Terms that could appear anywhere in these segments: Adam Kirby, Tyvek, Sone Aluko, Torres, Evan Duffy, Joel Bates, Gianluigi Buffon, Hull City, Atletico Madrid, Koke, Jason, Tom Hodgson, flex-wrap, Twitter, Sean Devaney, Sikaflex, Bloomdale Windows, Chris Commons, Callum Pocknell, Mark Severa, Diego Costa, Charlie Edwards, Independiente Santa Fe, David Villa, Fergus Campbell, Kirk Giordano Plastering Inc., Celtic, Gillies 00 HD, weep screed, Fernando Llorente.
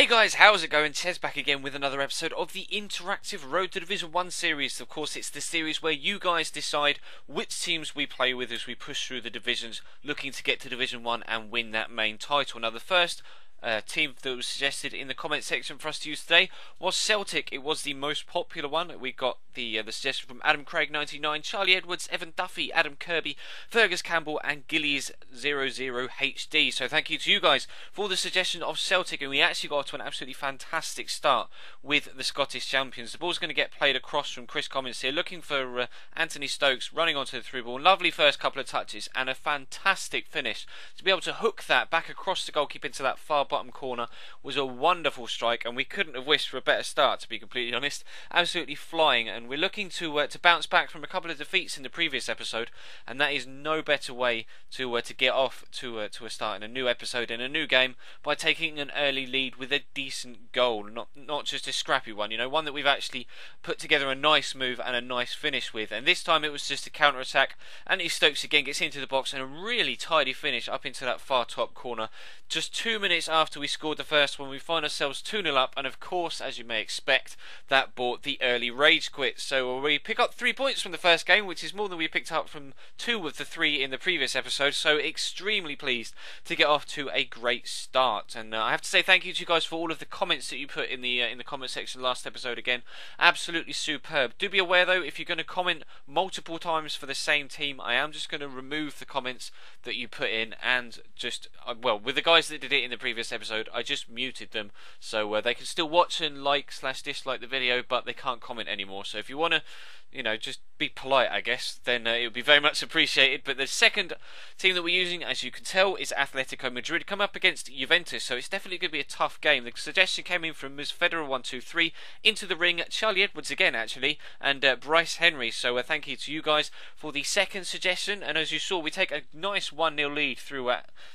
Hey guys, how's it going? Ches back again with another episode of the interactive Road to Division 1 series. Of course, it's the series where you guys decide which teams we play with as we push through the divisions, looking to get to Division 1 and win that main title. Now, the first team that was suggested in the comment section for us to use today was Celtic. It was the most popular one. We got the suggestion from Adam Craig 99, Charlie Edwards, Evan Duffy, Adam Kirby, Fergus Campbell and Gillies 00 HD. So thank you to you guys for the suggestion of Celtic, and we actually got to an absolutely fantastic start with the Scottish champions. The ball's going to get played across from Chris Commons here, looking for Anthony Stokes, running onto the through ball. Lovely first couple of touches and a fantastic finish to be able to hook that back across the goalkeeper into that far bottom corner. Was a wonderful strike, and we couldn't have wished for a better start, to be completely honest. Absolutely flying, and we're looking to bounce back from a couple of defeats in the previous episode, and that is no better way to get off to a start in a new episode in a new game by taking an early lead with a decent goal, not just a scrappy one, you know, one that we've actually put together a nice move and a nice finish with. And this time it was just a counter attack. Anthony Stokes again gets into the box and a really tidy finish up into that far top corner. Just 2 minutes after we scored the first one, we find ourselves 2-0 up, and of course, as you may expect, that brought the early rage quit. So we pick up 3 points from the first game, which is more than we picked up from 2 of the 3 in the previous episode, so extremely pleased to get off to a great start. And I have to say thank you to you guys for all of the comments that you put in the comment section last episode. Again, absolutely superb. Do be aware though, if you're going to comment multiple times for the same team, I am just going to remove the comments that you put in, and just, well, with the guys that did it in the previous episode, I just muted them, so they can still watch and like/dislike the video, but they can't comment anymore. So if you want to, you know, just be polite, I guess, then it would be very much appreciated. But the second team that we're using, as you can tell, is Atletico Madrid, come up against Juventus, so it's definitely going to be a tough game. The suggestion came in from Miss Federer 1-2-3, into the ring, Charlie Edwards again, actually, and Bryce Henry. So thank you to you guys for the second suggestion, and as you saw, we take a nice 1-0 lead through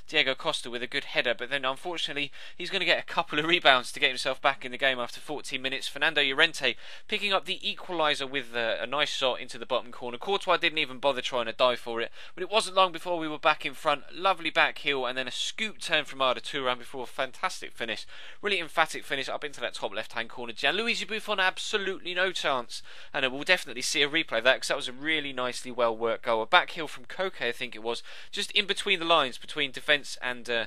Diego Costa with a good header, but then unfortunately, he's going to get a couple of rebounds to get himself back in the game after 14 minutes. Fernando Llorente picking up the equaliser with a nice shot into the bottom corner. Courtois didn't even bother trying to dive for it, but it wasn't long before we were back in front. Lovely back heel and then a scoop turn from Arda Touran before a fantastic finish. Really emphatic finish up into that top left-hand corner. Gianluigi Buffon, absolutely no chance, and we'll definitely see a replay of that because that was a really nicely well-worked goal. A back heel from Koke, I think it was, just in between the lines, between defence and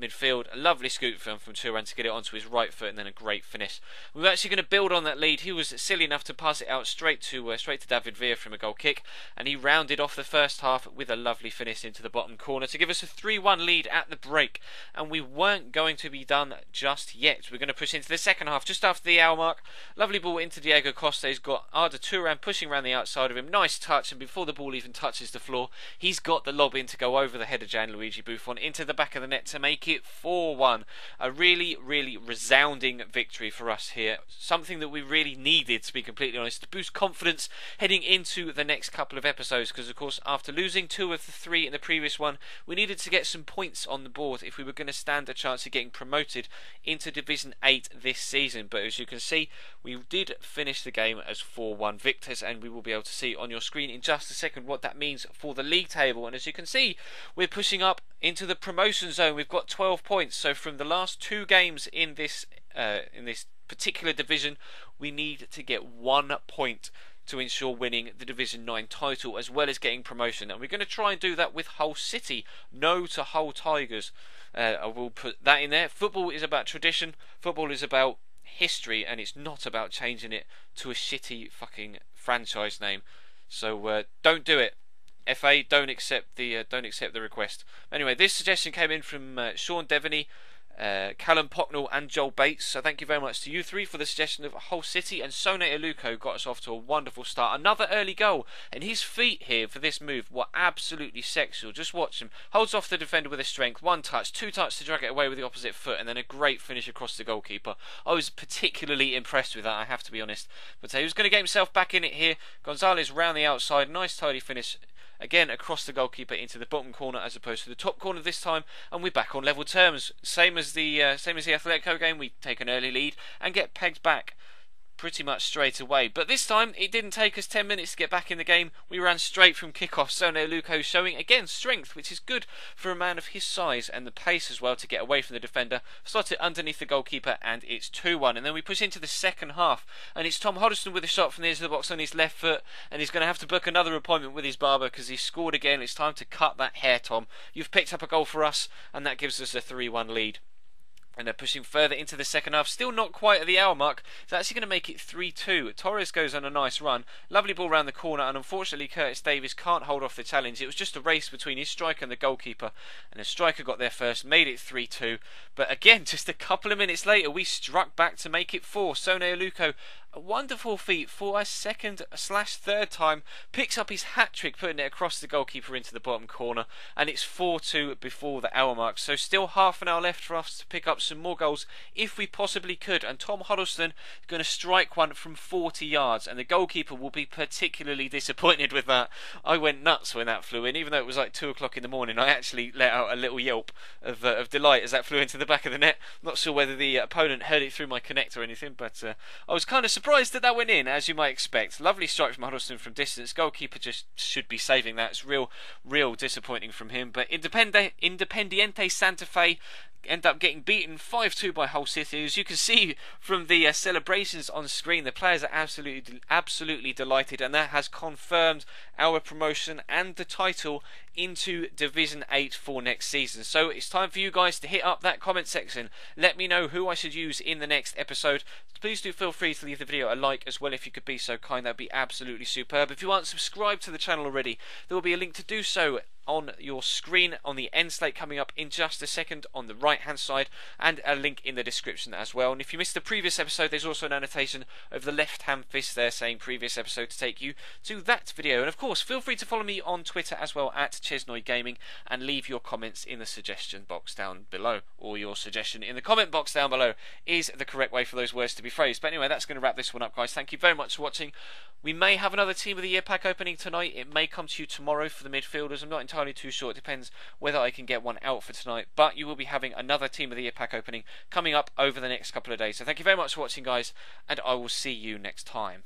midfield. A lovely scoop from Touran to get it onto his right foot, and then a great finish. We were actually going to build on that lead. He was silly enough to pass it out straight to David Villa from a goal kick, and he rounded off the first half with a lovely finish into the bottom corner to give us a 3-1 lead at the break. And we weren't going to be done just yet. We're going to push into the second half just after the hour mark. Lovely ball into Diego Costa. He's got Arda Touran pushing around the outside of him. Nice touch, and before the ball even touches the floor, he's got the lob in to go over the head of Gianluigi Buffon into the back of the net to make it 4-1. A really, really resounding victory for us here. Something that we really needed, to be completely honest, to boost confidence heading into the next couple of episodes, because of course, after losing 2 of the 3 in the previous one, we needed to get some points on the board if we were going to stand a chance of getting promoted into Division 8 this season. But as you can see, we did finish the game as 4-1 victors, and we will be able to see on your screen in just a second what that means for the league table. And as you can see, we're pushing up into the promotion zone. We've got 12 points, so from the last 2 games in this particular division, we need to get 1 point to ensure winning the Division 9 title as well as getting promotion, and we're going to try and do that with Hull City. No to Hull Tigers. I will put that in there. Football is about tradition, football is about history, and it's not about changing it to a shitty fucking franchise name. So don't do it, FA. Don't accept the request. Anyway, this suggestion came in from Sean Devaney, Callum Pocknell and Joel Bates, so thank you very much to you three for the suggestion of Hull City. And Sone Aluko got us off to a wonderful start. Another early goal, and his feet here for this move were absolutely sexual. Just watch him. Holds off the defender with his strength. 1 touch, 2 touch to drag it away with the opposite foot, and then a great finish across the goalkeeper. I was particularly impressed with that, I have to be honest. But he was going to get himself back in it here. Gonzalez round the outside. Nice tidy finish. Again, across the goalkeeper into the bottom corner as opposed to the top corner this time, and we're back on level terms. Same as the Atletico game, we take an early lead and get pegged back pretty much straight away. But this time, it didn't take us 10 minutes to get back in the game. We ran straight from kickoff. Sone Aluko showing, again, strength, which is good for a man of his size, and the pace as well to get away from the defender. Slot it underneath the goalkeeper, and it's 2-1. And then we push into the second half, and it's Tom Hodgson with a shot from the edge of the box on his left foot, and he's going to have to book another appointment with his barber because he's scored again. It's time to cut that hair, Tom. You've picked up a goal for us, and that gives us a 3-1 lead. And they're pushing further into the second half. Still not quite at the hour mark. It's actually going to make it 3-2. Torres goes on a nice run. Lovely ball round the corner. And unfortunately, Curtis Davis can't hold off the challenge. It was just a race between his striker and the goalkeeper. And the striker got there first. Made it 3-2. But again, just a couple of minutes later, we struck back to make it 4. Sone Aluko, a wonderful feat for a second/third time, picks up his hat-trick, putting it across the goalkeeper into the bottom corner, and it's 4-2 before the hour mark. So still half an hour left for us to pick up some more goals if we possibly could, and Tom Huddlestone is going to strike one from 40 yards, and the goalkeeper will be particularly disappointed with that. I went nuts when that flew in, even though it was like 2 o'clock in the morning. I actually let out a little yelp of delight as that flew into the back of the net. Not sure whether the opponent heard it through my connect or anything, but I was kind of surprised that that went in, as you might expect. Lovely strike from Huddlestone from distance. Goalkeeper just should be saving that. It's real disappointing from him. But Independiente Santa Fe end up getting beaten 5-2 by Hull City. As you can see from the celebrations on screen, the players are absolutely delighted, and that has confirmed our promotion and the title into Division 8 for next season. So it's time for you guys to hit up that comment section. Let me know who I should use in the next episode. Please do feel free to leave the video a like as well if you could be so kind. That'd be absolutely superb. If you aren't subscribed to the channel already, there will be a link to do so on your screen on the end slate coming up in just a second on the right hand side, and a link in the description as well. And if you missed the previous episode, there's also an annotation over the left hand fist there saying previous episode to take you to that video. And of course, feel free to follow me on Twitter as well at Chesnoid Gaming, and leave your comments in the suggestion box down below, or your suggestion in the comment box down below is the correct way for those words to be phrased. But anyway, that's going to wrap this one up, guys. Thank you very much for watching. We may have another Team of the Year pack opening tonight. It may come to you tomorrow for the midfielders. I'm not entirely too sure. It depends whether I can get one out for tonight. But you will be having another Team of the Year pack opening coming up over the next couple of days. So thank you very much for watching, guys, and I will see you next time.